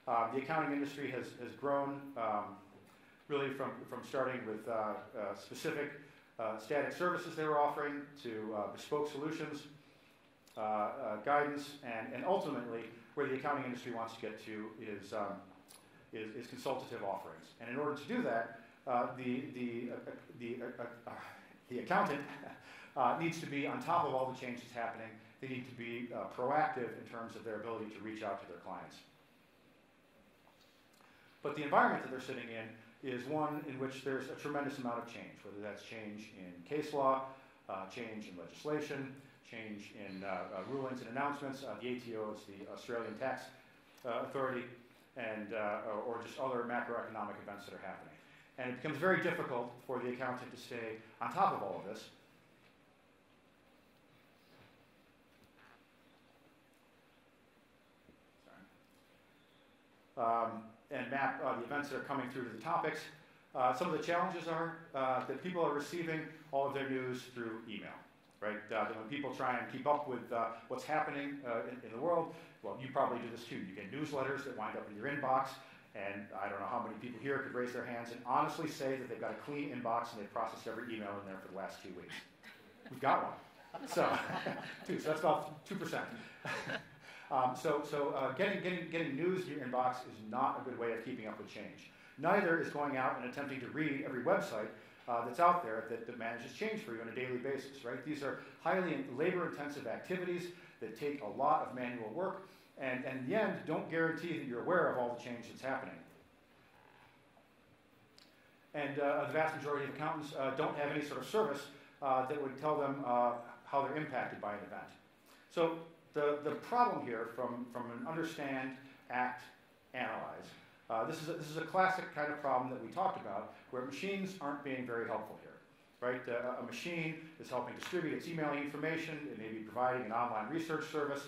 uh, the accounting industry has, has grown um, really from, from starting with uh, uh, specific Uh, static services they were offering to uh, bespoke solutions, uh, uh, guidance, and, and ultimately where the accounting industry wants to get to is, um, is, is consultative offerings. And in order to do that, uh, the, the, uh, the, uh, uh, the accountant uh, needs to be on top of all the changes happening. They need to be uh, proactive in terms of their ability to reach out to their clients. But the environment that they're sitting in is one in which there's a tremendous amount of change, whether that's change in case law, uh, change in legislation, change in uh, uh, rulings and announcements. Uh, the A T O is the Australian Tax uh, Authority, and, uh, or just other macroeconomic events that are happening. And it becomes very difficult for the accountant to stay on top of all of this. Sorry. Um, and map uh, the events that are coming through to the topics. Uh, some of the challenges are uh, that people are receiving all of their news through email, right? Uh, when people try and keep up with uh, what's happening uh, in, in the world, well, you probably do this too. You get newsletters that wind up in your inbox, and I don't know how many people here could raise their hands and honestly say that they've got a clean inbox and they've processed every email in there for the last two weeks. We've got one. So, two, so that's about two percent. Um, so so uh, getting, getting, getting news in your inbox is not a good way of keeping up with change. Neither is going out and attempting to read every website uh, that's out there that, that manages change for you on a daily basis, right? These are highly labor-intensive activities that take a lot of manual work, and, and in the end, don't guarantee that you're aware of all the change that's happening. And uh, the vast majority of accountants uh, don't have any sort of service uh, that would tell them uh, how they're impacted by an event. So, The, the problem here from, from an understand, act, analyze, uh, this, is a, this is a classic kind of problem that we talked about where machines aren't being very helpful here, right? Uh, a machine is helping distribute its emailing information, it may be providing an online research service,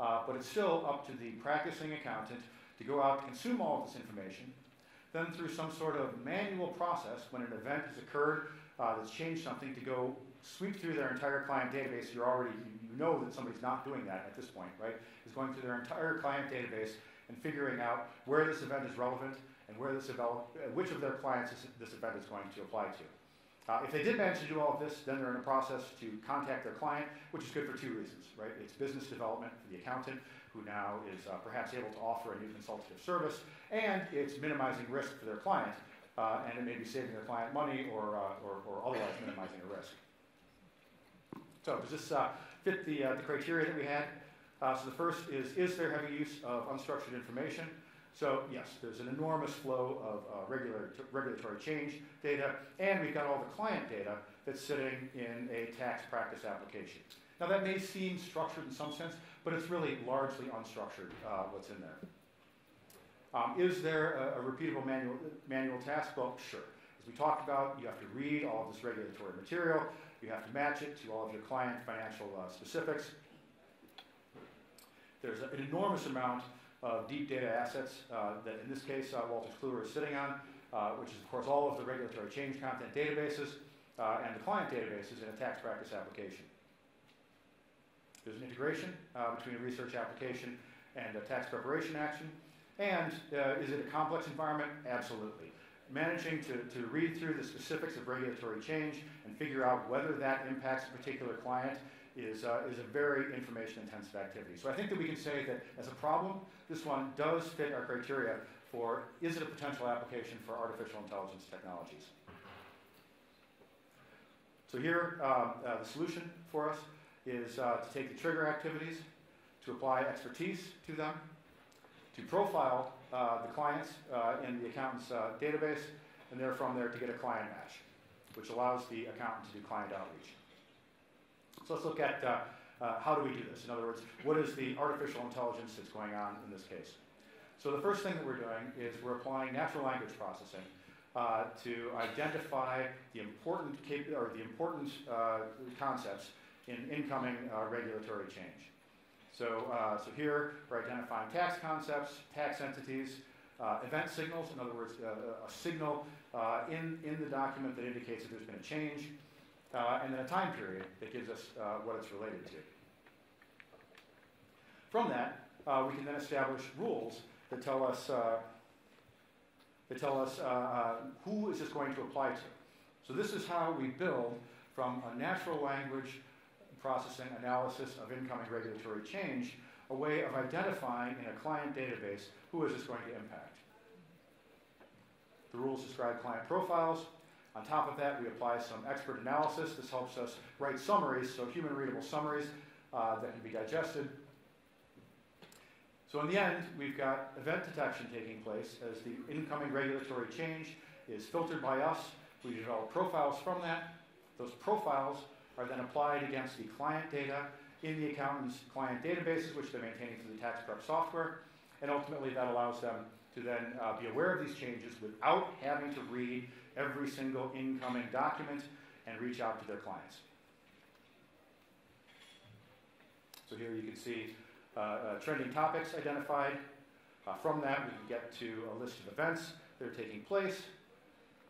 uh, but it's still up to the practicing accountant to go out and consume all of this information, then through some sort of manual process, when an event has occurred uh, that's changed something, to go sweep through their entire client database. You're already, you know that somebody's not doing that at this point, right? Is going through their entire client database and figuring out where this event is relevant and where this event, which of their clients is, this event is going to apply to. Uh, if they did manage to do all of this, then they're in a process to contact their client, which is good for two reasons, right? It's business development for the accountant, who now is uh, perhaps able to offer a new consultative service, and it's minimizing risk for their client, uh, and it may be saving their client money or, uh, or, or otherwise minimizing a risk. So does this uh, fit the, uh, the criteria that we had? Uh, so the first is, is there heavy use of unstructured information? So yes, there's an enormous flow of uh, regular regulatory change data, and we've got all the client data that's sitting in a tax practice application. Now that may seem structured in some sense, but it's really largely unstructured uh, what's in there. Um, is there a, a repeatable manual, manual task? Well, sure. As we talked about, you have to read all of this regulatory material. You have to match it to all of your client financial uh, specifics. There's an enormous amount of deep data assets uh, that, in this case, uh, Wolters Kluwer is sitting on, uh, which is, of course, all of the regulatory change content databases uh, and the client databases in a tax practice application. There's an integration uh, between a research application and a tax preparation action. And uh, is it a complex environment? Absolutely. Managing to, to read through the specifics of regulatory change and figure out whether that impacts a particular client is, uh, is a very information-intensive activity. So I think that we can say that as a problem, this one does fit our criteria for, is it a potential application for artificial intelligence technologies? So here, uh, uh, the solution for us is uh, to take the trigger activities, to apply expertise to them, to profile uh, the clients uh, in the accountant's uh, database, and there from there to get a client match, which allows the accountant to do client outreach. So let's look at uh, uh, how do we do this? In other words, what is the artificial intelligence that's going on in this case? So the first thing that we're doing is we're applying natural language processing uh, to identify the important, cap or the important uh, concepts in incoming uh, regulatory change. So, uh, so here we're identifying tax concepts, tax entities, uh, event signals, in other words, uh, a signal uh, in, in the document that indicates that there's been a change, uh, and then a time period that gives us uh, what it's related to. From that, uh, we can then establish rules that tell us, uh, that tell us uh, uh, who is this going to apply to. So this is how we build from a natural language processing analysis of incoming regulatory change, a way of identifying in a client database who is this going to impact. The rules describe client profiles. On top of that, we apply some expert analysis. This helps us write summaries, so human readable summaries uh, that can be digested. So in the end, we've got event detection taking place as the incoming regulatory change is filtered by us. We develop profiles from that. Those profiles are then applied against the client data in the accountant's client databases, which they're maintaining through the tax prep software. And ultimately, that allows them to then uh, be aware of these changes without having to read every single incoming document and reach out to their clients. So here you can see uh, uh, trending topics identified. Uh, from that, we can get to a list of events that are taking place.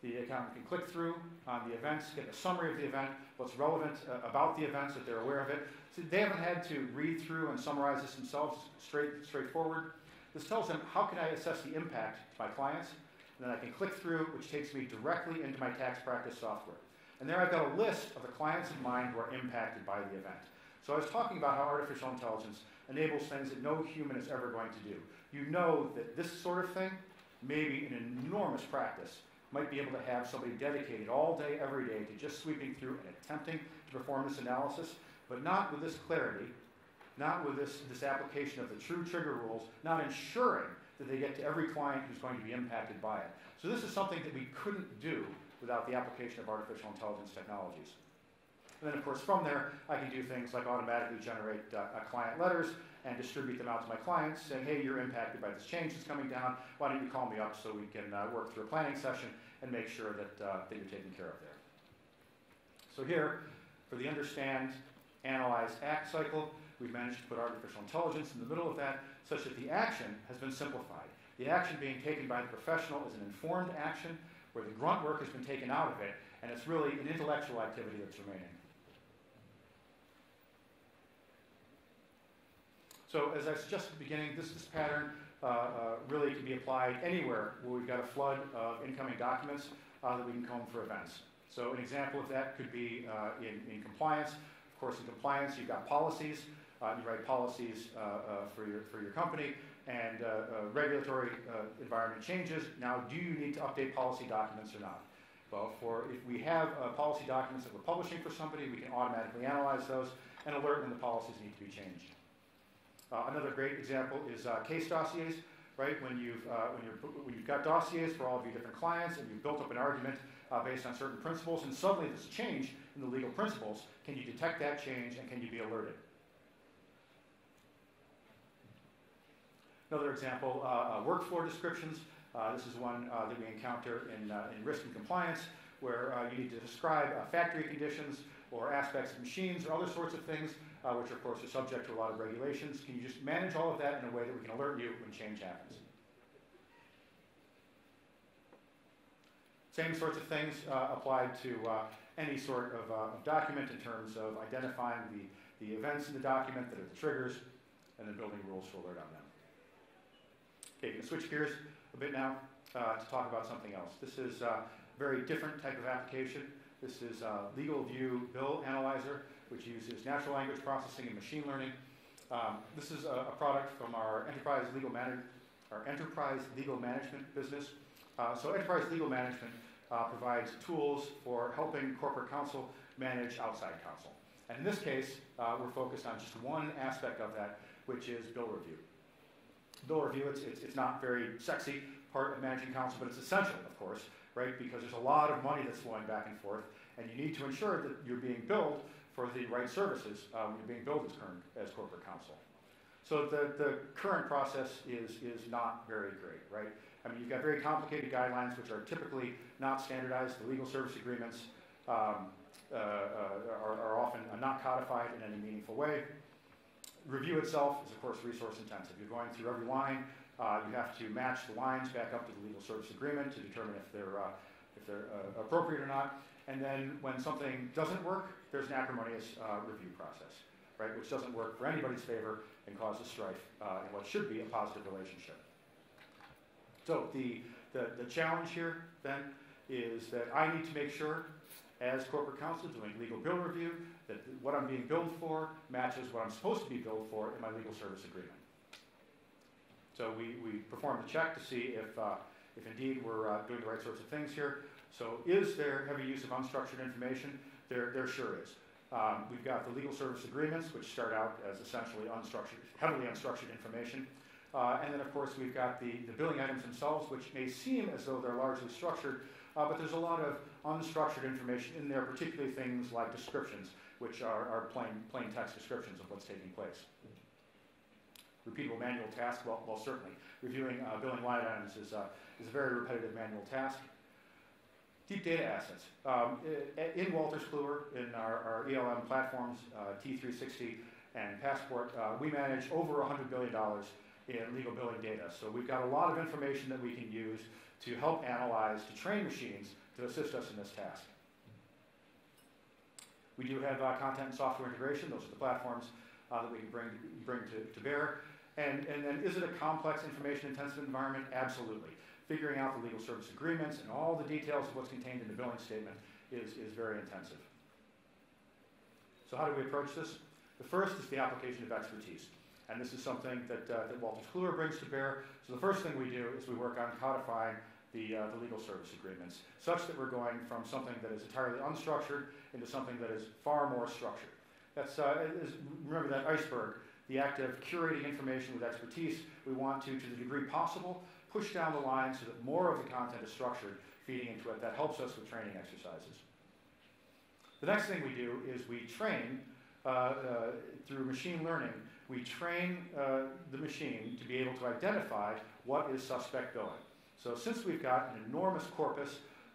The accountant can click through on the events, get a summary of the event, what's relevant uh, about the events, if they're aware of it. So they haven't had to read through and summarize this themselves, straight, straightforward. This tells them, how can I assess the impact to my clients? And then I can click through, which takes me directly into my tax practice software. And there I've got a list of the clients of mine who are impacted by the event. So I was talking about how artificial intelligence enables things that no human is ever going to do. You know that this sort of thing may be an enormous practice. Might be able to have somebody dedicated all day, every day, to just sweeping through and attempting to perform this analysis, but not with this clarity, not with this, this application of the true trigger rules, not ensuring that they get to every client who's going to be impacted by it. So this is something that we couldn't do without the application of artificial intelligence technologies. And then, of course, from there, I can do things like automatically generate uh, client letters and distribute them out to my clients, saying, hey, you're impacted by this change that's coming down. Why don't you call me up so we can uh, work through a planning session and make sure that, uh, that you're taken care of there. So here, for the understand, analyze, act cycle, we've managed to put artificial intelligence in the middle of that such that the action has been simplified. The action being taken by the professional is an informed action where the grunt work has been taken out of it, and it's really an intellectual activity that's remaining. So as I suggested at the beginning, this, this pattern uh, uh, really can be applied anywhere where we've got a flood of incoming documents uh, that we can comb for events. So an example of that could be uh, in, in compliance. Of course, in compliance, you've got policies. Uh, you write policies uh, uh, for, your, for your company, and uh, uh, regulatory uh, environment changes. Now, do you need to update policy documents or not? Well, for if we have uh, policy documents that we're publishing for somebody, we can automatically analyze those and alert when the policies need to be changed. Uh, another great example is uh, case dossiers, right? When you've, uh, when, you're, when you've got dossiers for all of your different clients and you've built up an argument uh, based on certain principles, and suddenly there's a change in the legal principles, can you detect that change and can you be alerted? Another example, uh, uh, workflow descriptions. Uh, this is one uh, that we encounter in, uh, in risk and compliance, where uh, you need to describe uh, factory conditions or aspects of machines or other sorts of things, uh, which of course are subject to a lot of regulations. Can you just manage all of that in a way that we can alert you when change happens? Same sorts of things uh, applied to uh, any sort of uh, document in terms of identifying the, the events in the document that are the triggers, and then building rules to alert on them. Okay, I'm going to switch gears a bit now uh, to talk about something else. This is uh, a very different type of application. This is uh, Legal View Bill Analyzer, which uses natural language processing and machine learning. Um, this is a, a product from our enterprise legal manage, our enterprise legal management business. Uh, so enterprise legal management uh, provides tools for helping corporate counsel manage outside counsel. And in this case, uh, we're focused on just one aspect of that, which is bill review. Bill review, it's, it's, it's not very sexy part of managing counsel, but it's essential, of course, right? Because there's a lot of money that's flowing back and forth, and you need to ensure that you're being billed for the right services uh, when you're being billed as, current, as corporate counsel. So the, the current process is, is not very great, right? I mean, you've got very complicated guidelines, which are typically not standardized. The legal service agreements um, uh, uh, are, are often not codified in any meaningful way. Review itself is, of course, resource intensive. You're going through every line. Uh, you have to match the lines back up to the legal service agreement to determine if they're, uh, if they're uh, appropriate or not. And then when something doesn't work, there's an acrimonious uh, review process, right, which doesn't work for anybody's favor and causes strife uh, in what should be a positive relationship. So the, the, the challenge here, then, is that I need to make sure, as corporate counsel doing legal bill review, that what I'm being billed for matches what I'm supposed to be billed for in my legal service agreement. So we, we perform the check to see if, uh, if indeed we're uh, doing the right sorts of things here. So is there heavy use of unstructured information? There, there sure is. Um, we've got the legal service agreements, which start out as essentially unstructured, heavily unstructured information. Uh, and then, of course, we've got the, the billing items themselves, which may seem as though they're largely structured, uh, but there's a lot of unstructured information in there, particularly things like descriptions, which are, are plain, plain text descriptions of what's taking place. Repeatable manual task, well, well certainly. Reviewing uh, billing line items is, uh, is a very repetitive manual task. Deep data assets. Um, in Wolters Kluwer, in our, our E L M platforms, uh, T three sixty and Passport, uh, we manage over one hundred billion dollars in legal billing data. So we've got a lot of information that we can use to help analyze, to train machines to assist us in this task. We do have uh, content and software integration. Those are the platforms uh, that we can bring, bring to, to bear. And, and then is it a complex information-intensive environment? Absolutely. Figuring out the legal service agreements and all the details of what's contained in the billing statement is, is very intensive. So how do we approach this? The first is the application of expertise. And this is something that, uh, that Wolters Kluwer brings to bear. So the first thing we do is we work on codifying the, uh, the legal service agreements, such that we're going from something that is entirely unstructured into something that is far more structured. That's, uh, is, remember that iceberg, the act of curating information with expertise. We want to, to the degree possible, push down the line so that more of the content is structured, feeding into it. That helps us with training exercises. The next thing we do is we train uh, uh, through machine learning. We train uh, the machine to be able to identify what is suspect billing. So since we've got an enormous corpus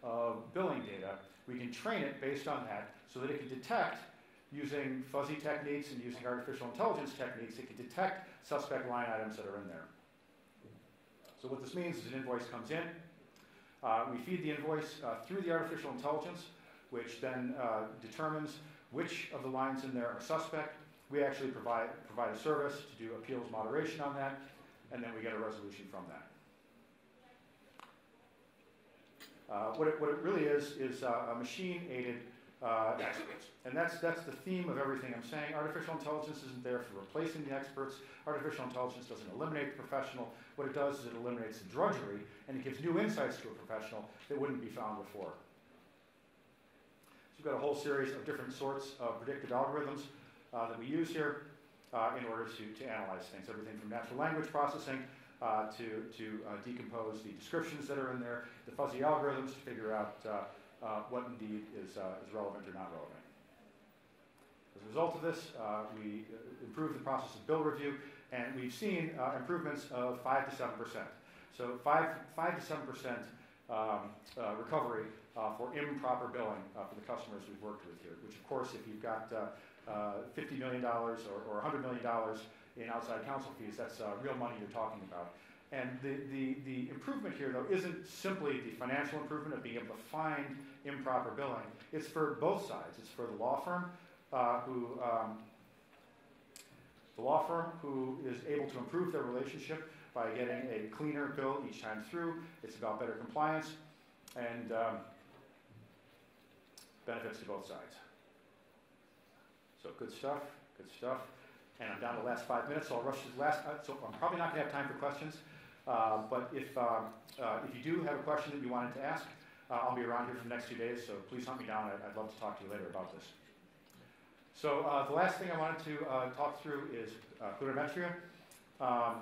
of billing data, we can train it based on that so that it can detect, using fuzzy techniques and using artificial intelligence techniques, it can detect suspect line items that are in there. So what this means is an invoice comes in. Uh, we feed the invoice uh, through the artificial intelligence, which then uh, determines which of the lines in there are suspect. We actually provide, provide a service to do appeals moderation on that, and then we get a resolution from that. Uh, what, it, what it really is is uh, a machine-aided uh, experts. And that's, that's the theme of everything I'm saying. Artificial intelligence isn't there for replacing the experts. Artificial intelligence doesn't eliminate the professional. What it does is it eliminates the drudgery, and it gives new insights to a professional that wouldn't be found before. So we've got a whole series of different sorts of predictive algorithms uh, that we use here uh, in order to, to analyze things, everything from natural language processing Uh, to, to uh, decompose the descriptions that are in there, the fuzzy algorithms to figure out uh, uh, what indeed is, uh, is relevant or not relevant. As a result of this, uh, we improve the process of bill review, and we've seen uh, improvements of five to seven percent. So five, five to seven percent um, uh, recovery uh, for improper billing uh, for the customers we've worked with here, which of course, if you've got uh, uh, fifty million dollars or, or one hundred million dollars in outside counsel fees, that's uh, real money you're talking about. And the, the, the improvement here, though, isn't simply the financial improvement of being able to find improper billing. It's for both sides. It's for the law firm uh, who um, the law firm who is able to improve their relationship by getting a cleaner bill each time through. It's about better compliance and um, benefits to both sides. So good stuff, good stuff. And I'm down to the last five minutes, so I'll rush to the last, uh, so I'm probably not gonna have time for questions, uh, but if, uh, uh, if you do have a question that you wanted to ask, uh, I'll be around here for the next few days, so please hunt me down. I'd, I'd love to talk to you later about this. So uh, the last thing I wanted to uh, talk through is uh, Clunimetria, um,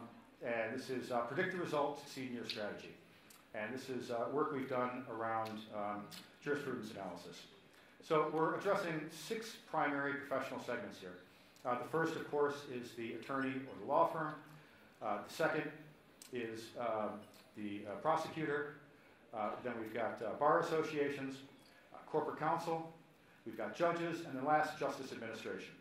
and this is uh, predict the result, succeed in your strategy. And this is uh, work we've done around um, jurisprudence analysis. So we're addressing six primary professional segments here. Uh, the first, of course, is the attorney or the law firm. Uh, the second is uh, the uh, prosecutor. Uh, then we've got uh, bar associations, uh, corporate counsel. We've got judges, and then last, justice administration.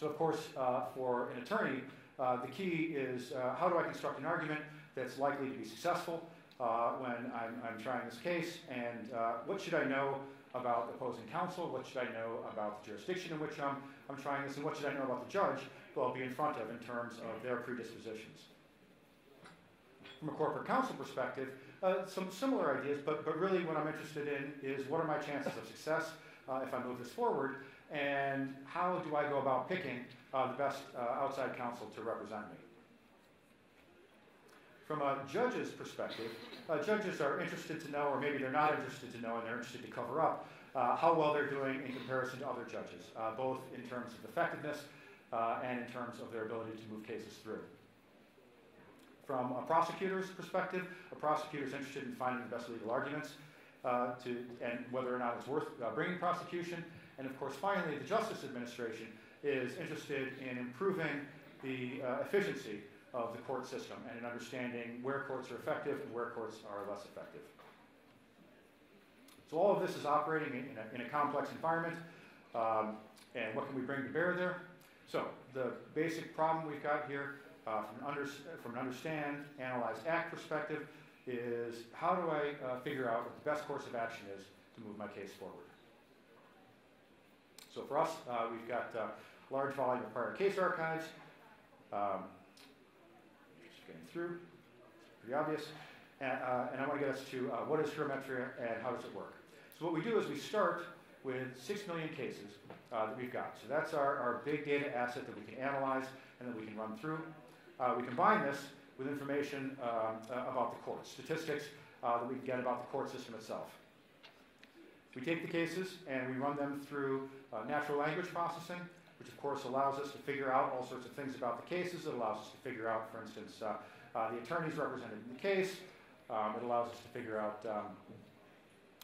So, of course, uh, for an attorney, uh, the key is uh, how do I construct an argument that's likely to be successful uh, when I'm, I'm trying this case, and uh, what should I know about opposing counsel, what should I know about the jurisdiction in which I'm, I'm trying this, and what should I know about the judge who I'll be in front of in terms of their predispositions. From a corporate counsel perspective, uh, some similar ideas, but, but really what I'm interested in is what are my chances of success uh, if I move this forward, and how do I go about picking uh, the best uh, outside counsel to represent me. From a judge's perspective, uh, judges are interested to know, or maybe they're not interested to know, and they're interested to cover up uh, how well they're doing in comparison to other judges, uh, both in terms of effectiveness uh, and in terms of their ability to move cases through. From a prosecutor's perspective, a prosecutor's interested in finding the best legal arguments uh, to, and whether or not it's worth uh, bringing prosecution. And of course, finally, the Justice Administration is interested in improving the uh, efficiency of the court system and an understanding where courts are effective and where courts are less effective. So all of this is operating in a, in a complex environment, um, and what can we bring to bear there? So the basic problem we've got here uh, from, under, from an understand, analyze, act perspective is how do I uh, figure out what the best course of action is to move my case forward? So for us, uh, we've got a uh, large volume of prior case archives, um, getting through, pretty obvious, and, uh, and I want to get us to uh, what is Clunimetria and how does it work. So what we do is we start with six million cases uh, that we've got. So that's our, our big data asset that we can analyze and that we can run through. Uh, we combine this with information uh, uh, about the courts, statistics uh, that we can get about the court system itself. We take the cases and we run them through uh, natural language processing, which of course allows us to figure out all sorts of things about the cases. It allows us to figure out, for instance, uh, uh, the attorneys represented in the case. Um, it allows us to figure out um,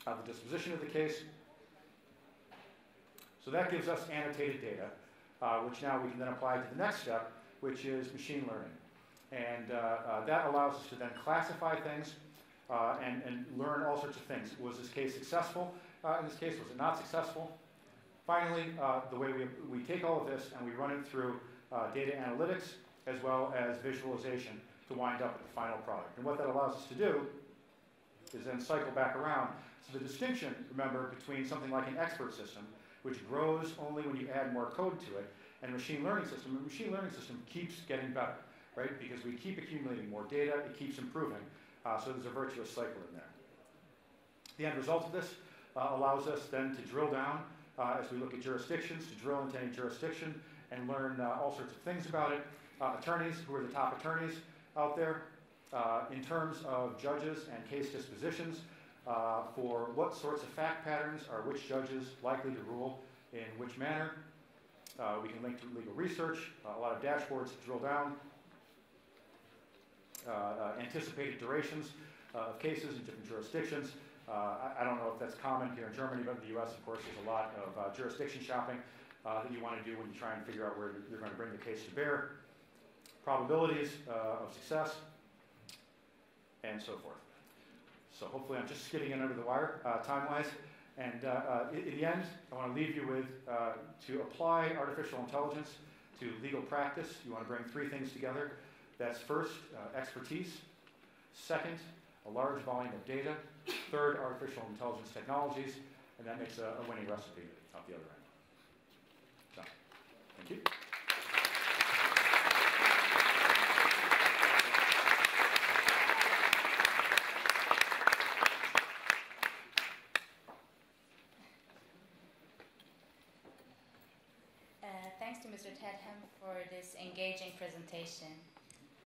uh, the disposition of the case. So that gives us annotated data, uh, which now we can then apply to the next step, which is machine learning. And uh, uh, that allows us to then classify things uh, and, and learn all sorts of things. Was this case successful? Uh, in this case, was it not successful? Finally, uh, the way we, we take all of this and we run it through uh, data analytics as well as visualization to wind up with the final product. And what that allows us to do is then cycle back around. So the distinction, remember, between something like an expert system, which grows only when you add more code to it, and a machine learning system, a machine learning system keeps getting better, right? Because we keep accumulating more data, it keeps improving. Uh, so there's a virtuous cycle in there. The end result of this uh, allows us then to drill down uh, as we look at jurisdictions, to drill into any jurisdiction and learn uh, all sorts of things about it. Uh, attorneys, who are the top attorneys out there, uh, in terms of judges and case dispositions, uh, for what sorts of fact patterns are which judges likely to rule in which manner. Uh, we can link to legal research, uh, a lot of dashboards to drill down. Uh, uh, anticipated durations uh, of cases in different jurisdictions. Uh, I, I don't know if that's common here in Germany, but in the U S, of course, there's a lot of uh, jurisdiction shopping uh, that you want to do when you try and figure out where you're going to bring the case to bear. Probabilities uh, of success, and so forth. So hopefully I'm just skidding in under the wire, uh, time-wise. And uh, uh, in, in the end, I want to leave you with, uh, to apply artificial intelligence to legal practice, you want to bring three things together. That's first, uh, expertise. Second, a large volume of data. Third, artificial intelligence technologies. And that makes a, a winning recipe out the other end. So, thank you. Uh, thanks to Mister Tatham for this engaging presentation.